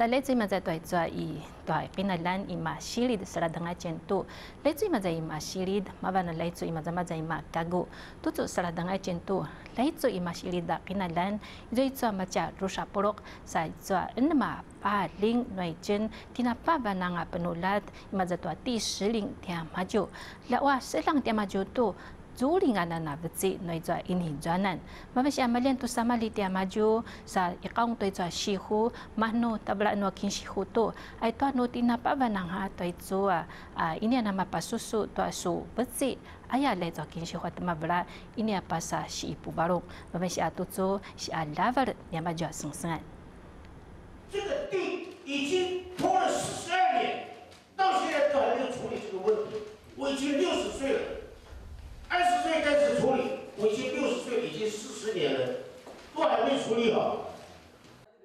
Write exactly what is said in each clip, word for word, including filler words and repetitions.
Sa lezi maza toa itzoa i toa ipina lan ima shirid saradanga chentu. Lezi maza ima shirid mabana laizu ima maza ima kagu. Tutsu saradanga chentu. Laizu ima shirid dakina lan izo itzoa maca rusa porok sa itzoa enma paling noi chen tinapa bananga penulat ima za toa ti shiling tia maju. Lawa selang tia maju tu. Zulingan anak beci noi jua ini juanan. Mabesya amalian tu sama litia maju sa ikang tu jua shihu mahnu tabla no kin shihu tu. Ai tu no tinapa banang ha tu jua ini nama pasusu tu asu beci. Ayah le jua kin shihu tema bela ini apa sa shi ibu barung. Mabesya tu jua shi alaver dia maju sengsengan. 这个病已经拖了十二年，到现在都还没有处理这个问题。我已经六十岁了。 二十岁开始处理，我已经六十岁，已经四十年了，都还没处理好。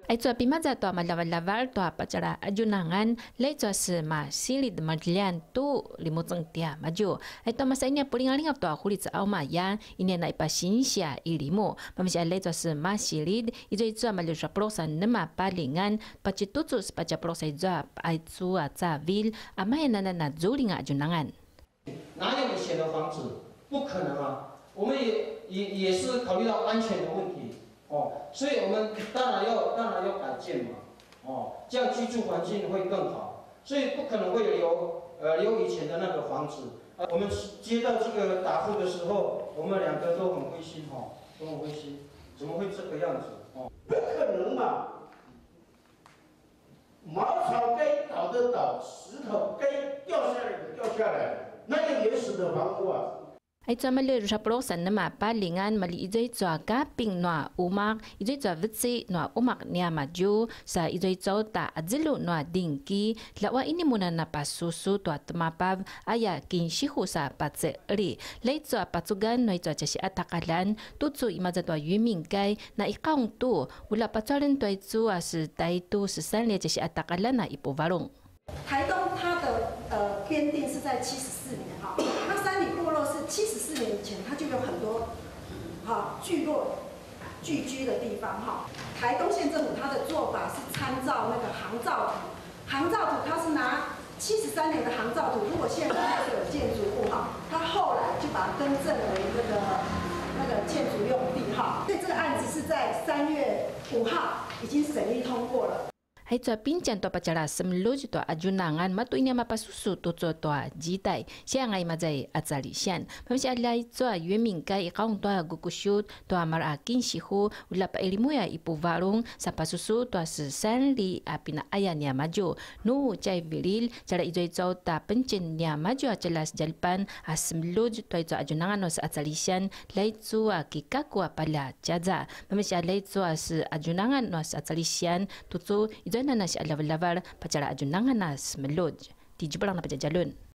Aitwa pimaza toa malawalawal toa pacara ajunangan leitwa sema silid madlian tu limutseng tia maju. Aitwa masa ini pulingalingap toa kulitsa auma yang ini na ipasinsia ilimu. Mamasya leitwa sema silid izo itwa malusya prosa nema palingan pacitutsus paca prosa izo aitwa tsavil amayanana na zulinga ajunangan. 不可能啊！我们也也也是考虑到安全的问题哦，所以我们当然要当然要改建嘛，哦，这样居住环境会更好，所以不可能会留呃留以前的那个房子。呃，我们接到这个答复的时候，我们两个都很灰心哈、哦，都很灰心，怎么会这个样子？哦，不可能嘛！茅草该倒的倒，石头该掉下来的掉下来，那个原始的房屋啊。 Aitwa mali rusaprosan nama palingan mali izo itwa kaping noa umak izo itwa vitsi noa umak nia maju sa izo itwa ta adzilu noa dingki lawa ini muna napasusu toa temapav aya kinshihu sa patse ri leitwa patsugan noa itwa cashi atakalan tutsu imaza toa yumingkai na ikaung tu ula patsuarin toa itwa si taitu sesanlia cashi atakalan na ipu varung 台东它的呃编定是在七十四年哈、哦，那三里部落是七十四年以前，它就有很多哈、哦、聚落聚居的地方哈、哦。台东县政府它的做法是参照那个航照图，航照图它是拿七十三年的航照图，如果现在有建筑物哈、哦，它后来就把它更正为那个那个建筑用地哈、哦。所以这个案子是在三月五号已经审议通过了。 Hai toa pincan toa pacara semluj toa ajunangan matu ini mapasusu tutsu toa jitai siangai mazai atsalisyan. Pamsi alai toa yuemingkai ikaung toa gukusyut toa marakin shihu ulapa ilimuya ipu varung sapasusu toa sesanli apina ayanya maju. Nu cai viril cara izo izo ta pencen nia maju acelas jalpan asemluj toa izo ajunangan os atsalisyan lai toa kikaku apala caza. Pamsi alai toa se ajunangan os atsalisyan tutsu Jangan nasi alabar-alabar pacara ajunangan nas melod. Tijubalang na pacajalun.